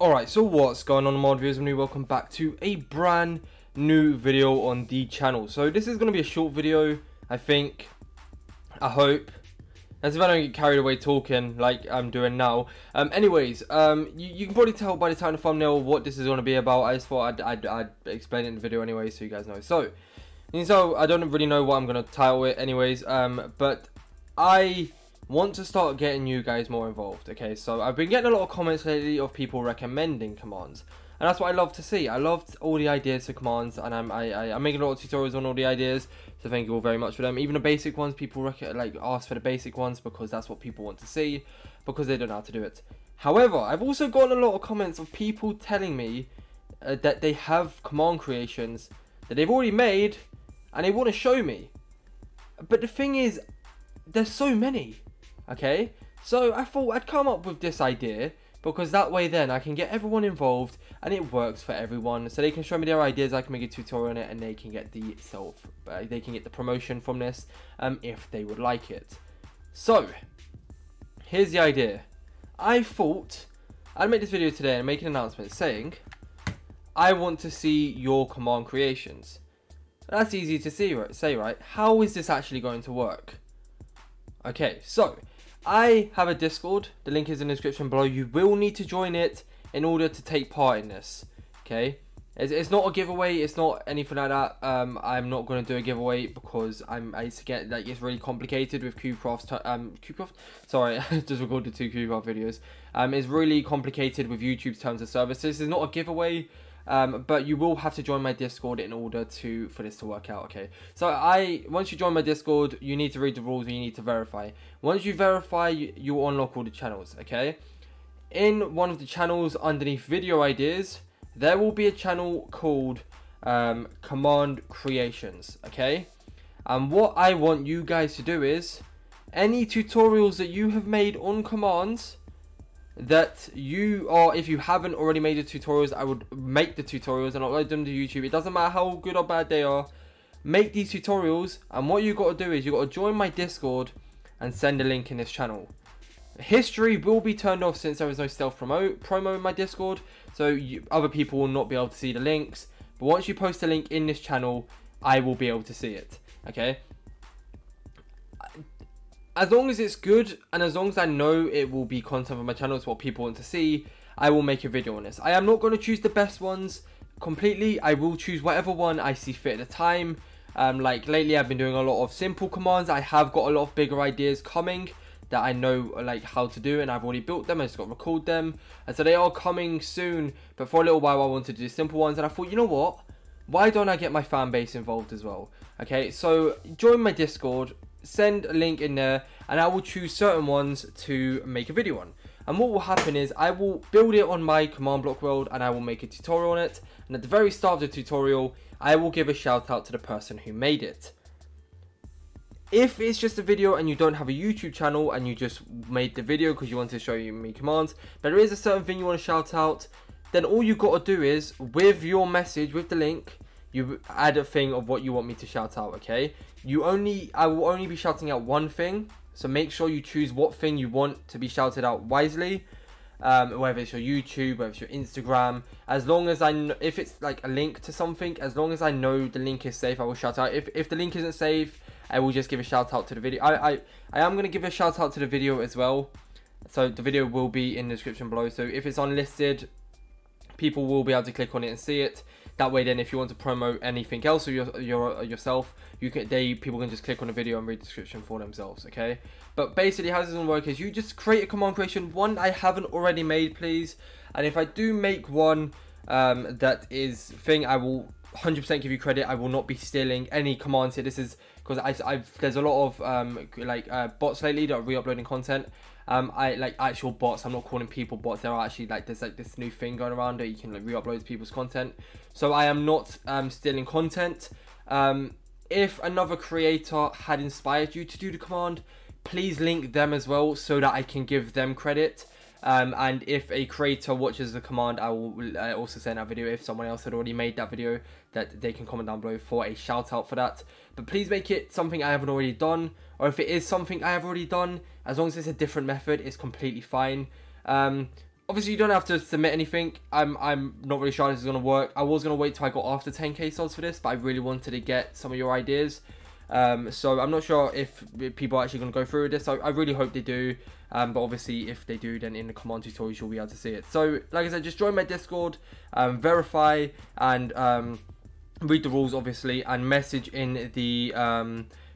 Alright, so what's going on, mod viewers, and welcome back to a brand new video on the channel. So this is going to be a short video, I think, I hope, as if I don't get carried away talking like I'm doing now. Anyways, you can probably tell by the title thumbnail what this is going to be about. I just thought I'd explain it in the video anyway, so you guys know. So I don't really know what I'm going to title it anyways, but I want to start getting you guys more involved. Okay, so I've been getting a lot of comments lately of people recommending commands, and that's what I love to see. I loved all the ideas for commands, and I'm making a lot of tutorials on all the ideas, so thank you all very much for them. Even the basic ones, people ask for the basic ones because that's what people want to see, because they don't know how to do it. However, I've also gotten a lot of comments of people telling me that they have command creations that they've already made and they want to show me, but the thing is, there's so many. Okay, so I thought I'd come up with this idea, because that way then I can get everyone involved and it works for everyone. So they can show me their ideas, I can make a tutorial on it, and they can get the promotion from this if they would like it. So here's the idea. I thought I'd make this video today and make an announcement saying I want to see your command creations. That's easy to say, right? How is this actually going to work? Okay, so I have a Discord, the link is in the description below. You will need to join it in order to take part in this, okay? It's not a giveaway, it's not anything like that. I'm not going to do a giveaway because it's really complicated with Qcraft, sorry, I just recorded two Qcraft videos. It's really complicated with YouTube's terms of service. This is not a giveaway, but you will have to join my Discord in order for this to work out, okay? So once you join my Discord, you need to read the rules and you need to verify. Once you verify, you'll unlock all the channels, okay? In one of the channels underneath video ideas, there will be a channel called Command Creations, okay? And what I want you guys to do is, any tutorials that you have made on commands, if you haven't already made the tutorials, I would make the tutorials and upload them to YouTube. It doesn't matter how good or bad they are, make these tutorials. And what you got to do is you got to join my Discord and send a link in this channel. History will be turned off since there is no stealth promo in my Discord, so other people will not be able to see the links. But once you post a link in this channel, I will be able to see it, okay? As long as it's good, and as long as I know it will be content for my channel, it's what people want to see, I will make a video on this. I am not going to choose the best ones completely. I will choose whatever one I see fit at the time. Like lately, I've been doing a lot of simple commands. I have got a lot of bigger ideas coming that I know how to do, and I've already built them. I just got to record them, and so they are coming soon. But for a little while, I wanted to do simple ones, and I thought, you know what? Why don't I get my fan base involved as well? Okay, so join my Discord, send a link in there, and I will choose certain ones to make a video on. And what will happen is I will build it on my command block world, and I will make a tutorial on it, and at the very start of the tutorial I will give a shout out to the person who made it. If it's just a video and you don't have a YouTube channel and you just made the video because you want to show me commands, but there is a certain thing you want to shout out, then all you got to do is, with your message, with the link, you add a thing of what you want me to shout out, okay? I will only be shouting out one thing, so make sure you choose what thing you want to be shouted out wisely, whether it's your YouTube, whether it's your Instagram. As long as if it's like a link to something, as long as I know the link is safe, I will shout out. If the link isn't safe, I will just give a shout out to the video. I am going to give a shout out to the video as well, so the video will be in the description below. So if it's unlisted, people will be able to click on it and see it. That way then, if you want to promote anything else or yourself, people can just click on the video and read the description for themselves, okay? But basically how this is going to work is you just create a command creation, one I haven't already made, please. And if I do make one that is thing, I will 100% give you credit. I will not be stealing any commands here. This is because there's a lot of bots lately that are re-uploading content. Actual bots. I'm not calling people bots. There are actually this new thing going around that you can re-upload people's content. So I am not stealing content. If another creator had inspired you to do the command, please link them as well so that I can give them credit. And if a creator watches the command, I will also send out a video if someone else had already made that video, that they can comment down below for a shout out for that. But please make it something I haven't already done, or if it is something I have already done, as long as it's a different method, it's completely fine. Obviously you don't have to submit anything. I'm not really sure this is going to work. I was going to wait till I got after 10k subs for this, but I really wanted to get some of your ideas. So I'm not sure if people are actually going to go through with this. I really hope they do, but obviously if they do, then in the command tutorials you'll be able to see it. So like I said, just join my Discord, verify, and read the rules obviously, and message in the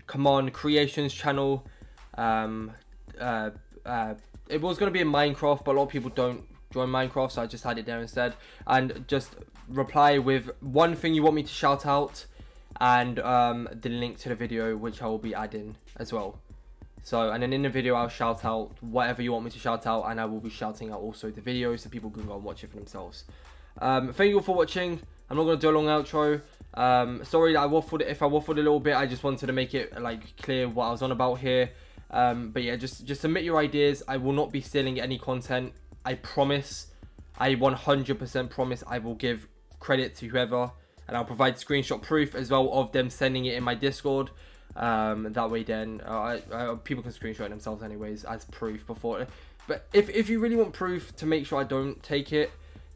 command creations channel. It was going to be in Minecraft, but a lot of people don't join Minecraft, so I just had it there instead. And just reply with one thing you want me to shout out, and the link to the video, which I will be adding as well. So, and then in the video I'll shout out whatever you want me to shout out, and I will be shouting out also the video so people can go and watch it for themselves. Thank you all for watching. I'm not going to do a long outro. Sorry that I waffled. If I waffled a little bit, I just wanted to make it like clear what I was on about here. But yeah, just submit your ideas. I will not be stealing any content. I promise. I 100% promise. I will give credit to whoever, and I'll provide screenshot proof as well of them sending it in my Discord. That way then people can screenshot it themselves anyways as proof before. But if you really want proof to make sure I don't take it,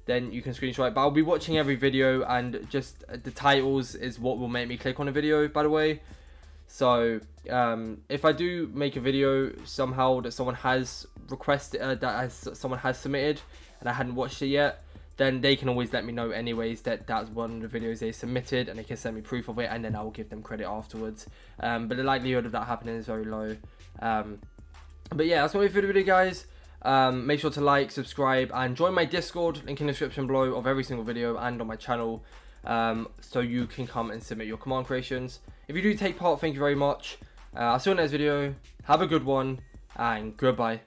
then you can screenshot it. But I'll be watching every video, and just the titles is what will make me click on a video, by the way. So if I do make a video somehow that someone has requested, someone has submitted and I hadn't watched it yet, then they can always let me know anyways that that's one of the videos they submitted, and they can send me proof of it, and then I will give them credit afterwards. But the likelihood of that happening is very low. But yeah, that's going to be for the video, guys. Make sure to like, subscribe, and join my Discord, link in the description below of every single video and on my channel, so you can come and submit your command creations. If you do take part, thank you very much. I'll see you in the next video. Have a good one, and goodbye.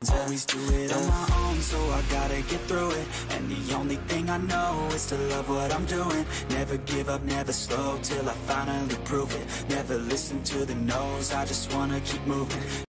So I gotta get through it, and the only thing I know is to love what I'm doing. Never give up, never slow, till I finally prove it. Never listen to the no's, I just wanna keep moving.